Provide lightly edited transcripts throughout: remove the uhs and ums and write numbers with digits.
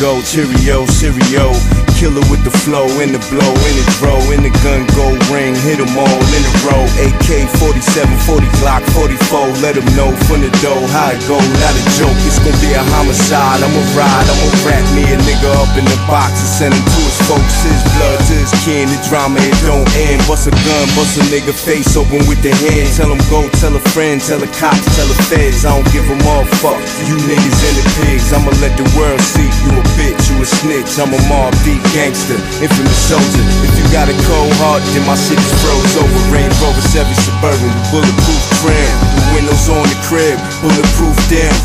go, cheerio, cheerio. Killer with the flow, in the blow, in the throw, in the gun, gold ring, hit them all in a row. AK 47, 40 Glock, 44, let them know from the dough how it go, not a joke. It's gonna be a homicide, I'ma ride, I'ma rap me a nigga up in the box and send him to his folks, his blood to his kin. The drama, it don't end. Bust a gun, bust a nigga face open with the head. Tell him go, tell a friend, tell a cop, tell the feds, I don't give a motherfuck. You niggas and the pigs, I'ma let the world see you a bitch, you a snitch. I'm a Mobb Deep gangster, infamous soldier. If you got a cold heart, then my shit is froze over. Range Rovers, every Suburban, bulletproof trim, the windows on the crib, bulletproof down.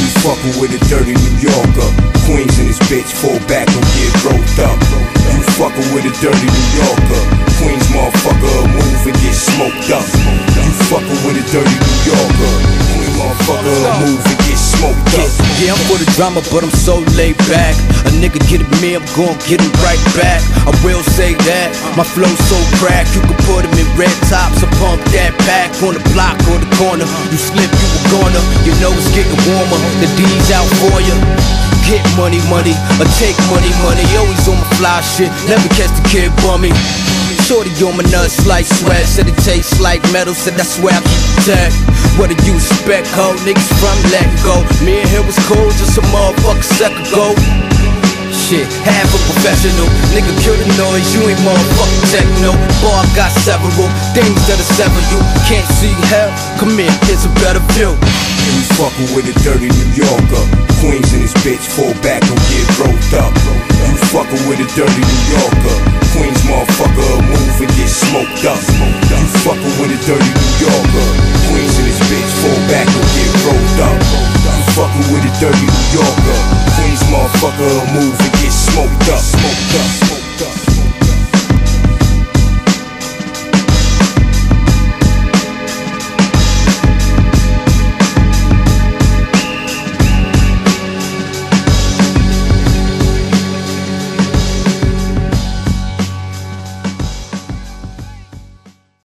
We fuckin' with a dirty New Yorker, Queens in this bitch, fall back and get roped up. You fuckin' with a dirty New Yorker, Queens motherfucker, move and get smoked up. You fuckin' with a dirty New Yorker, Queens motherfucker, move and get smoked up. Yeah, I'm for the drama, but I'm so laid back. A nigga get at me, I'm gon' get him right back. I will say that, my flow so cracked. You can put him in red tops, I pump that back. On the block or the corner, you slip, you a goner. You know it's getting warmer, the D's out for ya. Get money, money, or take money, money. Always on my fly shit, never catch the kid bummy. Shorty on my nuts like sweat, said it tastes like metal, said I swear I keep that. What do you expect, ho? Niggas from let go. Me and him was cool just a motherfucking second ago. Shit, half a professional, nigga kill the noise, you ain't motherfucking techno. Boy, I got several things that'll sever you. Can't see hell, come in, here's a better view. You fuckin' with a dirty New Yorker, Queens in this bitch, fall back and get roped up. You fuckin' with a dirty New Yorker, Queens motherfucker, move and get smoked up. You fuckin' with a dirty New Yorker, Queens in this bitch, fall back and get roped up. You fuckin' with a dirty New Yorker, Queens motherfucker, move and get smoked up.